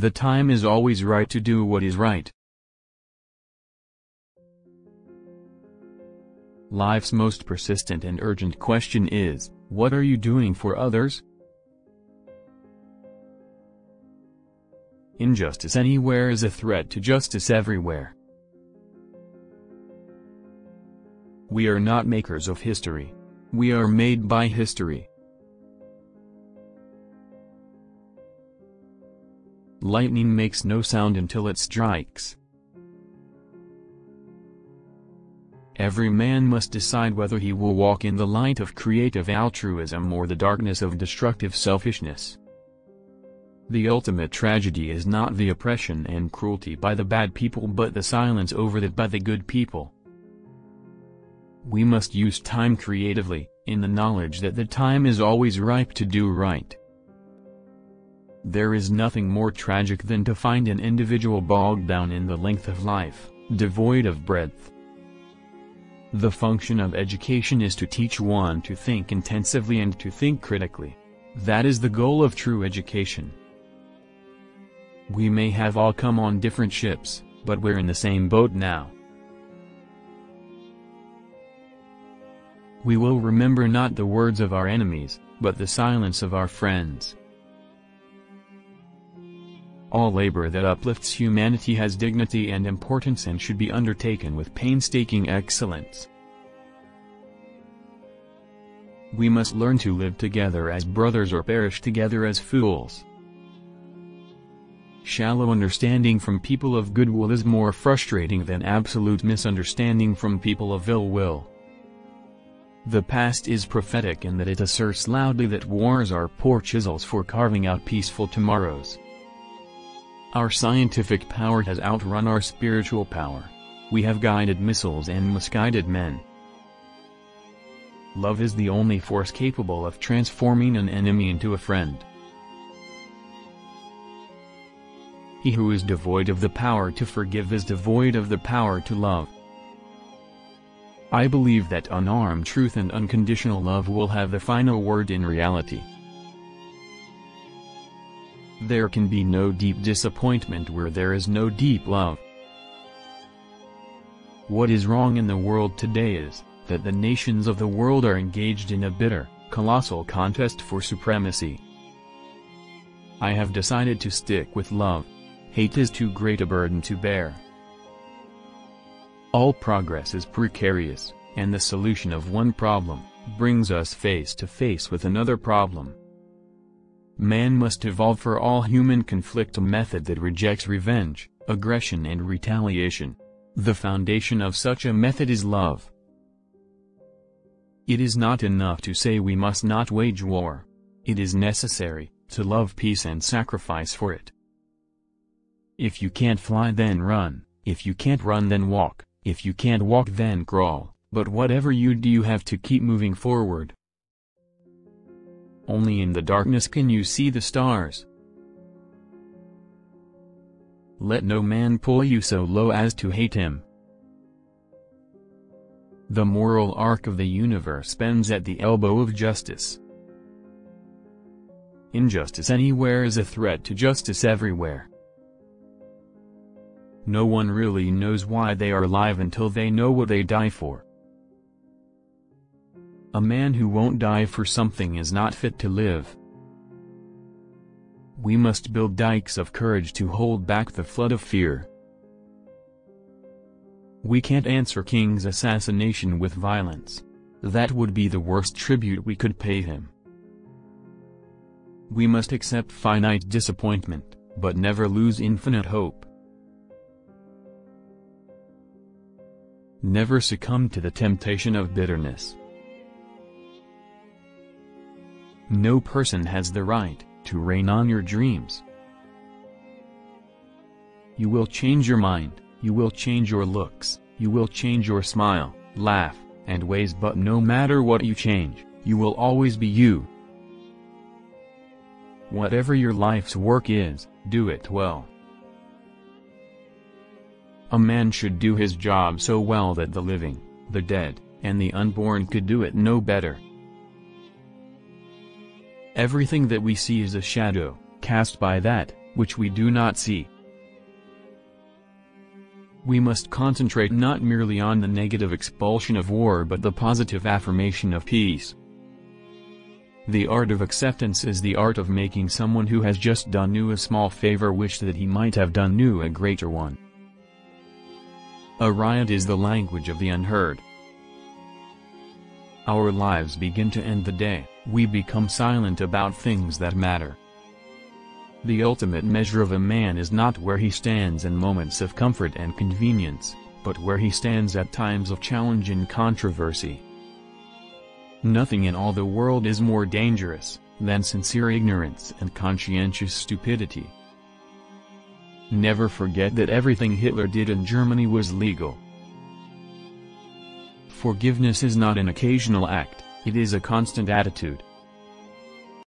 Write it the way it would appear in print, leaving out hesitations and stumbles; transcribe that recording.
The time is always right to do what is right. Life's most persistent and urgent question is, what are you doing for others? Injustice anywhere is a threat to justice everywhere. We are not makers of history. We are made by history. Lightning makes no sound until it strikes. Every man must decide whether he will walk in the light of creative altruism or the darkness of destructive selfishness. The ultimate tragedy is not the oppression and cruelty by the bad people, but the silence over that by the good people. We must use time creatively, in the knowledge that the time is always ripe to do right. There is nothing more tragic than to find an individual bogged down in the length of life, devoid of breadth. The function of education is to teach one to think intensively and to think critically. That is the goal of true education. We may have all come on different ships, but we're in the same boat now. We will remember not the words of our enemies, but the silence of our friends. All labor that uplifts humanity has dignity and importance and should be undertaken with painstaking excellence. We must learn to live together as brothers or perish together as fools. Shallow understanding from people of goodwill is more frustrating than absolute misunderstanding from people of ill will. The past is prophetic in that it asserts loudly that wars are poor chisels for carving out peaceful tomorrows. Our scientific power has outrun our spiritual power. We have guided missiles and misguided men. Love is the only force capable of transforming an enemy into a friend. He who is devoid of the power to forgive is devoid of the power to love. I believe that unarmed truth and unconditional love will have the final word in reality. There can be no deep disappointment where there is no deep love. What is wrong in the world today is that the nations of the world are engaged in a bitter, colossal contest for supremacy. I have decided to stick with love. Hate is too great a burden to bear. All progress is precarious, and the solution of one problem brings us face to face with another problem. Man must evolve for all human conflict a method that rejects revenge, aggression and retaliation. The foundation of such a method is love. It is not enough to say we must not wage war. It is necessary to love peace and sacrifice for it. If you can't fly then run, if you can't run then walk, if you can't walk then crawl, but whatever you do you have to keep moving forward. Only in the darkness can you see the stars. Let no man pull you so low as to hate him. The moral arc of the universe bends at the elbow of justice. Injustice anywhere is a threat to justice everywhere. No one really knows why they are alive until they know what they die for. A man who won't die for something is not fit to live. We must build dikes of courage to hold back the flood of fear. We can't answer King's assassination with violence. That would be the worst tribute we could pay him. We must accept finite disappointment, but never lose infinite hope. Never succumb to the temptation of bitterness. No person has the right to rain on your dreams. You will change your mind, you will change your looks, you will change your smile, laugh, and ways, but no matter what you change, you will always be you. Whatever your life's work is, do it well. A man should do his job so well that the living, the dead, and the unborn could do it no better. Everything that we see is a shadow, cast by that which we do not see. We must concentrate not merely on the negative expulsion of war but the positive affirmation of peace. The art of acceptance is the art of making someone who has just done you a small favor wish that he might have done you a greater one. A riot is the language of the unheard. Our lives begin to end the day we become silent about things that matter. The ultimate measure of a man is not where he stands in moments of comfort and convenience, but where he stands at times of challenge and controversy. Nothing in all the world is more dangerous than sincere ignorance and conscientious stupidity. Never forget that everything Hitler did in Germany was legal. Forgiveness is not an occasional act, it is a constant attitude.